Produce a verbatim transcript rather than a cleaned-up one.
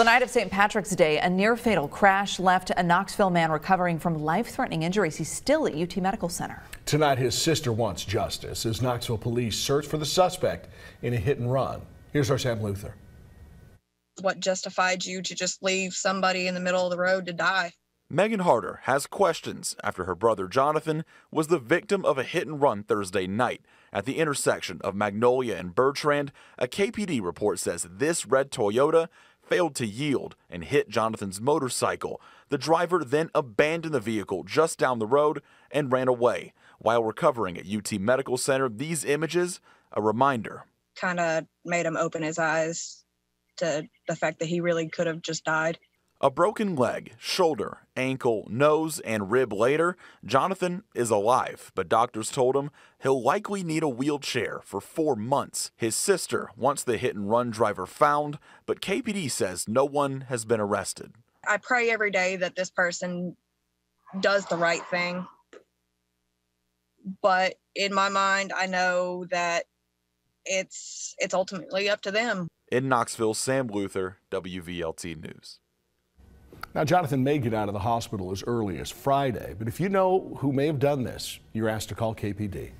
Well, the night of Saint Patrick's Day, a near-fatal crash left a Knoxville man recovering from life-threatening injuries. He's still at U T Medical Center. Tonight, his sister wants justice as Knoxville police search for the suspect in a hit-and-run. Here's our Sam Luther. What justified you to just leave somebody in the middle of the road to die? Meghan Harder has questions after her brother Jonathan was the victim of a hit-and-run Thursday night at the intersection of Magnolia and Bertrand. A K P D report says this red Toyota failed to yield and hit Jonathan's motorcycle. The driver then abandoned the vehicle just down the road and ran away. While recovering at U T Medical Center, these images, a reminder. Kind of made him open his eyes to the fact that he really could have just died. A broken leg, shoulder, ankle, nose, and rib later, Jonathan is alive, but doctors told him he'll likely need a wheelchair for four months. His sister wants the hit-and-run driver found, but K P D says no one has been arrested. I pray every day that this person does the right thing, but in my mind, I know that it's, it's ultimately up to them. In Knoxville, Sam Luther, W V L T News. Now, Jonathan may get out of the hospital as early as Friday, but if you know who may have done this, you're asked to call K P D.